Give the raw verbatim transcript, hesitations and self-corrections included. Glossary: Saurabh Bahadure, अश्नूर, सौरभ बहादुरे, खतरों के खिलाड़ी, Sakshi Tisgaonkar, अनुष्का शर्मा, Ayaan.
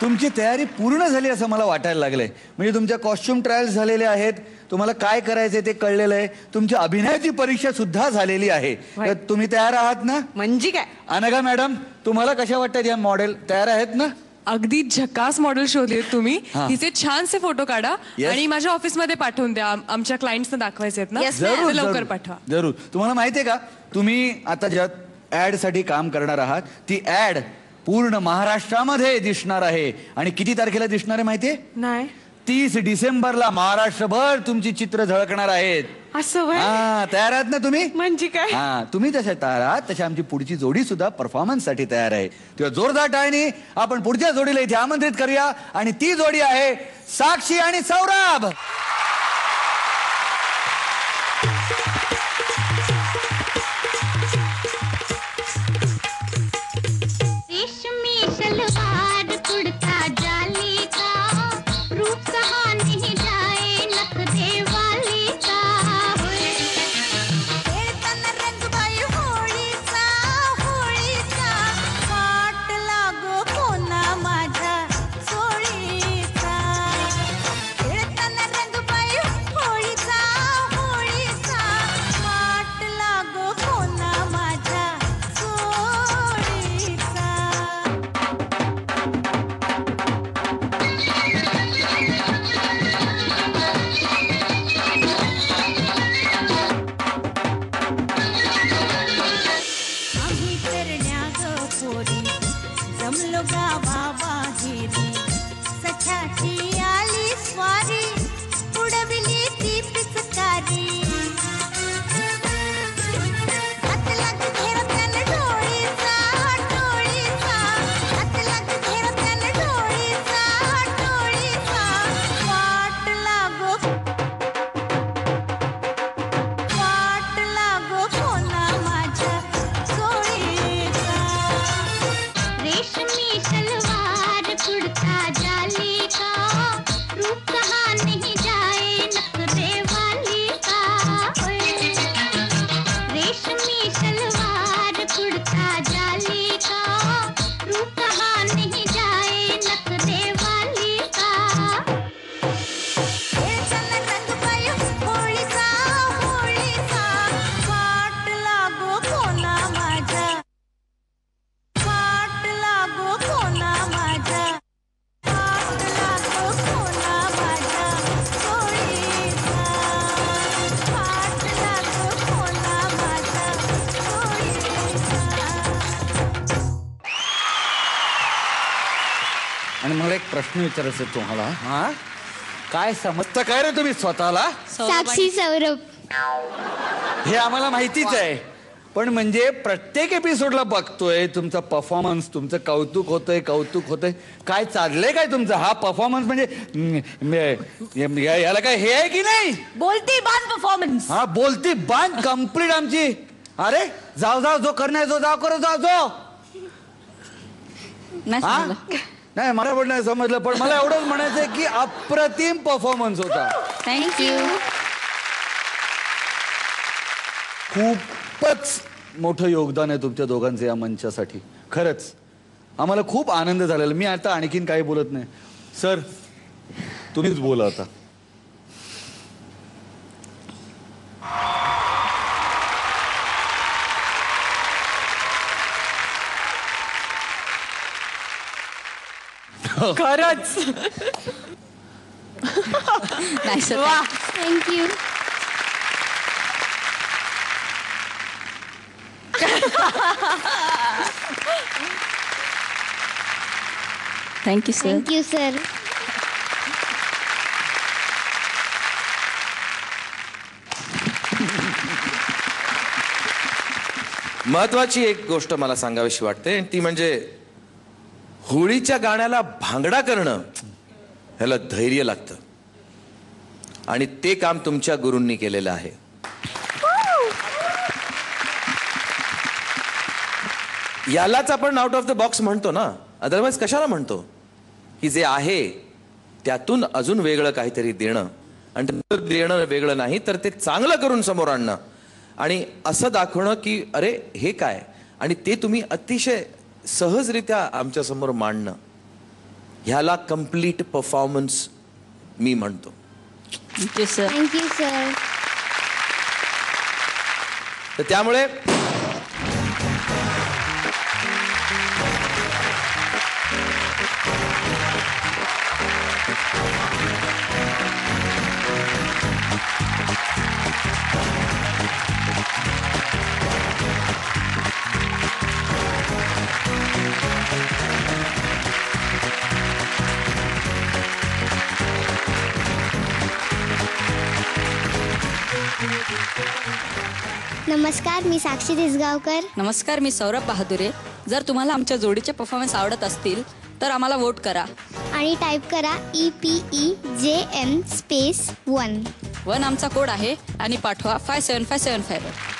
तुमची तयारी पूर्ण झाली असं मला वाटायला लागले। म्हणजे तुमच्या कॉस्ट्यूम ट्रायल्स झालेले आहेत, तुम्हाला काय करायचे ते कळलेलं आहे, तुमच्या अभिनयाची परीक्षा सुद्धा झालेली आहे, तर तुम्ही तयार आहात ना? म्हणजे काय अनघा मॅडम, तुम्हाला कशा वाटतात या मॉडेल? तयार आहेत ना? अगदी झकास मॉडेल शोधले तुम्ही, तिचे छान से फोटो काढा आणि माझ्या ऑफिस मध्ये पाठवून द्या, आमच्या क्लायंट्सना दाखवायचे आहेत ना, लवकर पाठवा जरूर। तुम्हाला माहिती आहे का, तुम्ही आता ज्या ऍड साठी काम करणार आहात ती ऍड पूर्ण महाराष्ट्रामध्ये दिसणार आहे आणि किती तारखेला दिसणार आहे माहिती आहे? नाही, तीस डिसेंबरला महाराष्ट्रभर तुमची चित्र झळकणार आहेत। तयार आहात ना तुम्ही? म्हणजे काय हां, तुम्ही जशा तयार आहात तशी आमची पुढची जोडी सुद्धा परफॉर्मन्स साठी तयार आहे। तेव्हा जोरदार टाळ्यांनी आपण पुढच्या जोडीला इथे आमंत्रित करूया आणि ती जोडी आहे साक्षी आणि सौरभ। प्रश्न विचारायचा तुम्हाला, हां काय समजता काय रे तुम्ही स्वतःला? साक्षी सौरभ हे आम्हाला माहितीच आहे, पण म्हणजे प्रत्येक एपिसोडला बघतोय तुमचा परफॉर्मन्स, तुमचं कौतुक होतंय कौतुक होतंय काय चाललंय काय तुमचा हा परफॉर्मन्स? म्हणजे याला काय हे आहे की नाही? बोलती बांध परफॉर्मन्स, हां बोलती बांध कंप्लीट आमची। अरे जाओ जाओ जो करना है जो जाओ करो जाओ जो। नाही मला बोलणं समजलं, पण मला एवढंच म्हणायचंय की अप्रतिम परफॉर्मन्स होता। थँक्यू. खूपच मोठं योगदान आहे तुमच्या दोघांचं या मंचासाठी, खरंच आम्हाला खूप आनंद झालेला। मी आता आणखीन काही बोलत नाही, सर तुम्हीच बोला आता। खरच thank you. Thank you sir. Thank you sir. महत्वाची एक गोष्ट मला सांगावीशी वाटते, ती म्हणजे होळीच्या गाण्याला भांगडा करणं ह्याला धैर्य लागतं आणि ते काम तुमच्या गुरूंनी केलेलं आहे। यालाच आपण आउट ऑफ द बॉक्स म्हणतो ना, अदरवाइज कशाला म्हणतो? की जे आहे त्यातून अजून वेगळं काहीतरी देणं, आणि देणं वेगळं नाही तर ते चांगलं करून समोर आणणं आणि असं दाखवणं की अरे हे काय, आणि ते तुम्ही अतिशय सहजरित्या आमच्या समोर मांडणं ह्याला कंप्लीट परफॉर्मन्स मी म्हणतो. Thank you sir. Thank you sir. तर त्यामुळे नमस्कार, मी साक्षी तिसगावकर. नमस्कार, मी सौरभ बहादुरे. जर तुम्हाला आमच्या जोडीचे परफॉर्मन्स आवडत असतील तर आम्हाला वोट करा आणि टाईप करा E P E J M space one one आमचा कोड आहे आणि पाठवा फाय सेवन फाय सेवन फायवर.